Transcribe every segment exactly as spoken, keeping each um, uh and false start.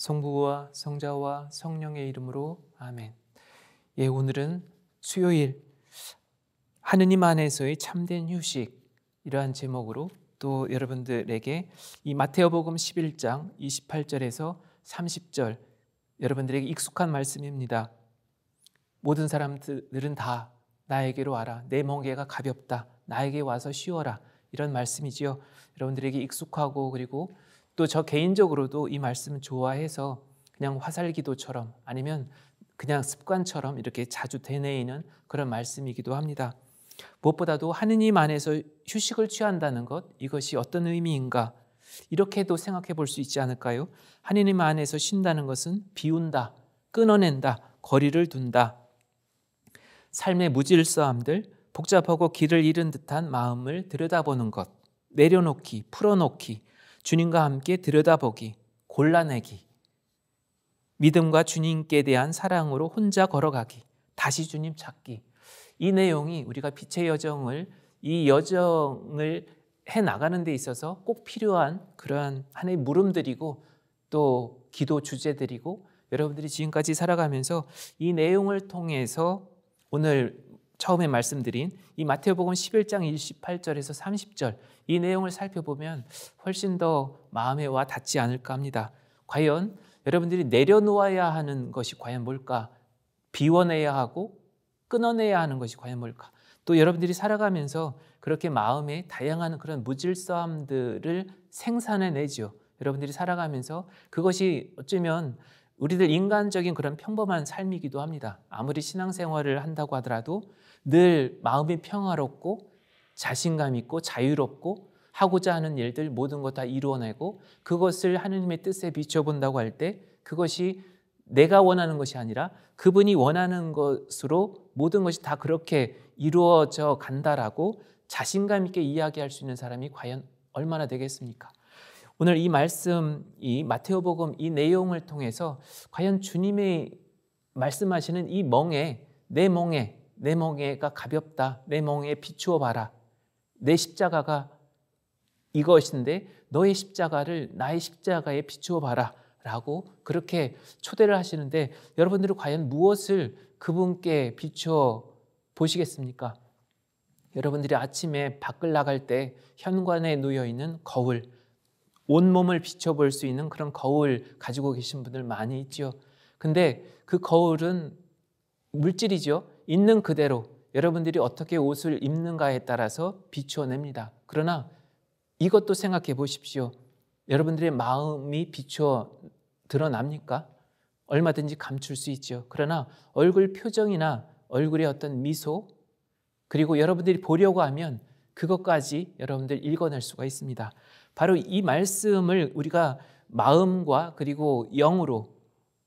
성부와 성자와 성령의 이름으로 아멘. 예, 오늘은 수요일 하느님 안에서의 참된 휴식, 이러한 제목으로 또 여러분들에게 이 마태복음 십일 장 이십팔 절에서 삼십 절, 여러분들에게 익숙한 말씀입니다. 모든 사람들은 다 나에게로 와라, 내 멍게가 가볍다, 나에게 와서 쉬어라, 이런 말씀이지요. 여러분들에게 익숙하고, 그리고 또 저 개인적으로도 이 말씀을 좋아해서 그냥 화살기도처럼, 아니면 그냥 습관처럼 이렇게 자주 되뇌이는 그런 말씀이기도 합니다. 무엇보다도 하느님 안에서 휴식을 취한다는 것, 이것이 어떤 의미인가, 이렇게도 생각해 볼 수 있지 않을까요? 하느님 안에서 쉰다는 것은 비운다, 끊어낸다, 거리를 둔다, 삶의 무질서함들, 복잡하고 길을 잃은 듯한 마음을 들여다보는 것, 내려놓기, 풀어놓기, 주님과 함께 들여다보기, 골라내기, 믿음과 주님께 대한 사랑으로 혼자 걸어가기, 다시 주님 찾기. 이 내용이 우리가 빛의 여정을, 이 여정을 해나가는 데 있어서 꼭 필요한 그러한 하나의 물음들이고, 또 기도 주제들이고, 여러분들이 지금까지 살아가면서 이 내용을 통해서 오늘 처음에 말씀드린 이 마태복음 십일 장 이십팔 절에서 삼십 절, 이 내용을 살펴보면 훨씬 더 마음에 와 닿지 않을까 합니다. 과연 여러분들이 내려놓아야 하는 것이 과연 뭘까? 비워내야 하고 끊어내야 하는 것이 과연 뭘까? 또 여러분들이 살아가면서 그렇게 마음에 다양한 그런 무질서함들을 생산해내죠. 여러분들이 살아가면서 그것이 어쩌면 우리들 인간적인 그런 평범한 삶이기도 합니다. 아무리 신앙생활을 한다고 하더라도 늘 마음이 평화롭고 자신감 있고 자유롭고 하고자 하는 일들 모든 것 다 이루어내고, 그것을 하느님의 뜻에 비춰본다고 할 때 그것이 내가 원하는 것이 아니라 그분이 원하는 것으로 모든 것이 다 그렇게 이루어져 간다라고 자신감 있게 이야기할 수 있는 사람이 과연 얼마나 되겠습니까? 오늘 이 말씀, 이 마태복음 이 내용을 통해서 과연 주님의 말씀하시는 이 멍에, 내 멍에, 내 멍에가 가볍다, 내 멍에 비추어 봐라, 내 십자가가 이것인데 너의 십자가를 나의 십자가에 비추어 봐라 라고 그렇게 초대를 하시는데, 여러분들은 과연 무엇을 그분께 비추어 보시겠습니까? 여러분들이 아침에 밖을 나갈 때 현관에 놓여있는 거울, 온몸을 비춰볼 수 있는 그런 거울 가지고 계신 분들 많이 있죠. 근데 그 거울은 물질이죠. 있는 그대로 여러분들이 어떻게 옷을 입는가에 따라서 비추어냅니다. 그러나 이것도 생각해 보십시오. 여러분들의 마음이 비추어 드러납니까? 얼마든지 감출 수 있죠. 그러나 얼굴 표정이나 얼굴의 어떤 미소, 그리고 여러분들이 보려고 하면 그것까지 여러분들 읽어낼 수가 있습니다. 바로 이 말씀을 우리가 마음과 그리고 영으로,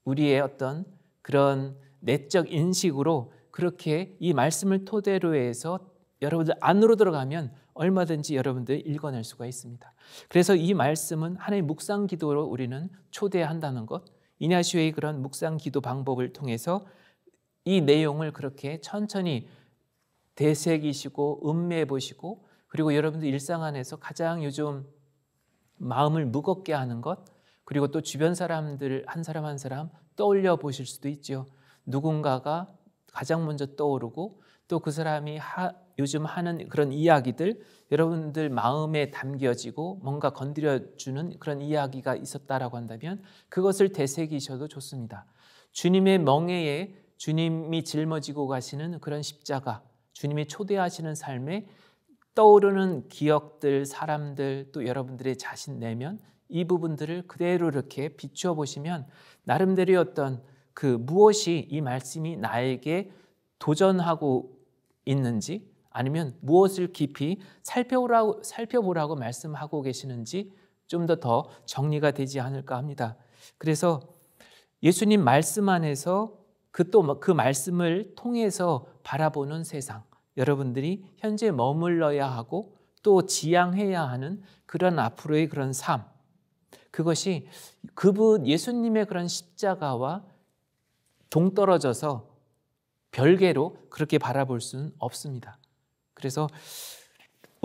우리의 어떤 그런 내적 인식으로 그렇게 이 말씀을 토대로 해서 여러분들 안으로 들어가면 얼마든지 여러분들 읽어낼 수가 있습니다. 그래서 이 말씀은 하나의 묵상 기도로 우리는 초대한다는 것, 이냐시오의 그런 묵상 기도 방법을 통해서 이 내용을 그렇게 천천히 되새기시고 음미해 보시고, 그리고 여러분들 일상 안에서 가장 요즘 마음을 무겁게 하는 것, 그리고 또 주변 사람들 한 사람 한 사람 떠올려 보실 수도 있죠. 누군가가 가장 먼저 떠오르고, 또 그 사람이 하, 요즘 하는 그런 이야기들, 여러분들 마음에 담겨지고 뭔가 건드려주는 그런 이야기가 있었다라고 한다면 그것을 되새기셔도 좋습니다. 주님의 멍에에 주님이 짊어지고 가시는 그런 십자가, 주님이 초대하시는 삶에 떠오르는 기억들, 사람들, 또 여러분들의 자신 내면, 이 부분들을 그대로 이렇게 비추어 보시면 나름대로의 어떤 그 무엇이 이 말씀이 나에게 도전하고 있는지, 아니면 무엇을 깊이 살펴보라고, 살펴보라고 말씀하고 계시는지 좀 더 더 정리가 되지 않을까 합니다. 그래서 예수님 말씀 안에서 그 또 그 말씀을 통해서 바라보는 세상, 여러분들이 현재 머물러야 하고 또 지향해야 하는 그런 앞으로의 그런 삶, 그것이 그분 예수님의 그런 십자가와 동떨어져서 별개로 그렇게 바라볼 수는 없습니다. 그래서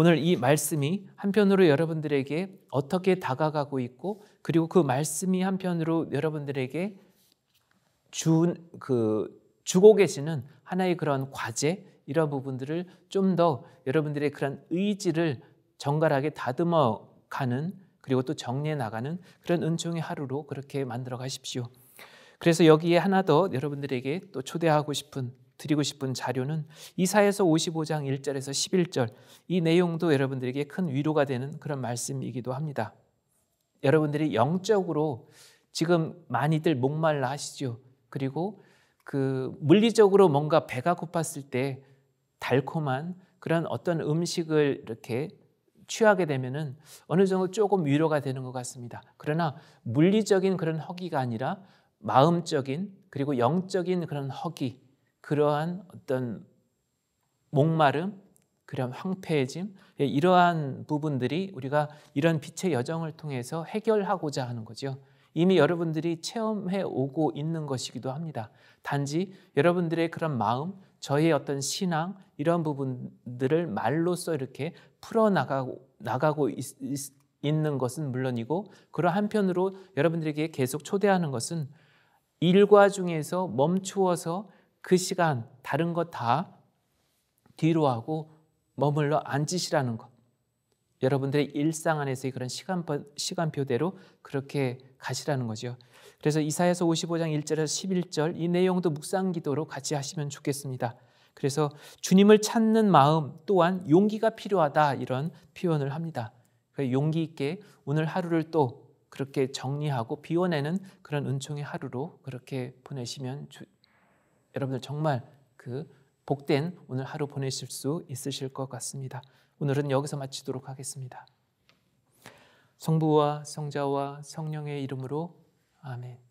오늘 이 말씀이 한편으로 여러분들에게 어떻게 다가가고 있고, 그리고 그 말씀이 한편으로 여러분들에게 주, 그, 주고 계시는 하나의 그런 과제, 이런 부분들을 좀 더 여러분들의 그런 의지를 정갈하게 다듬어 가는, 그리고 또 정리해 나가는 그런 은총의 하루로 그렇게 만들어 가십시오. 그래서 여기에 하나 더 여러분들에게 또 초대하고 싶은, 드리고 싶은 자료는 이사야서 오십오 장 일 절에서 십일 절, 이 내용도 여러분들에게 큰 위로가 되는 그런 말씀이기도 합니다. 여러분들이 영적으로 지금 많이들 목말라 하시죠. 그리고 그 물리적으로 뭔가 배가 고팠을 때 달콤한 그런 어떤 음식을 이렇게 취하게 되면은 어느 정도 조금 위로가 되는 것 같습니다. 그러나 물리적인 그런 허기가 아니라 마음적인, 그리고 영적인 그런 허기, 그러한 어떤 목마름, 그런 황폐해짐, 이러한 부분들이 우리가 이런 빛의 여정을 통해서 해결하고자 하는 거죠. 이미 여러분들이 체험해 오고 있는 것이기도 합니다. 단지 여러분들의 그런 마음, 저의 어떤 신앙, 이런 부분들을 말로써 이렇게 풀어나가고 나가고 있, 있, 있는 것은 물론이고, 그런 한편으로 여러분들에게 계속 초대하는 것은 일과 중에서 멈추어서 그 시간 다른 것 다 뒤로 하고 머물러 앉으시라는 것, 여러분들의 일상 안에서의 그런 시간표, 시간표대로 그렇게 가시라는 거죠. 그래서 이사야서 오십오 장 일 절에서 십일 절, 이 내용도 묵상기도로 같이 하시면 좋겠습니다. 그래서 주님을 찾는 마음 또한 용기가 필요하다, 이런 표현을 합니다. 용기 있게 오늘 하루를 또 그렇게 정리하고 비워내는 그런 은총의 하루로 그렇게 보내시면 주, 여러분들 정말 그 복된 오늘 하루 보내실 수 있으실 것 같습니다. 오늘은 여기서 마치도록 하겠습니다. 성부와 성자와 성령의 이름으로 아멘.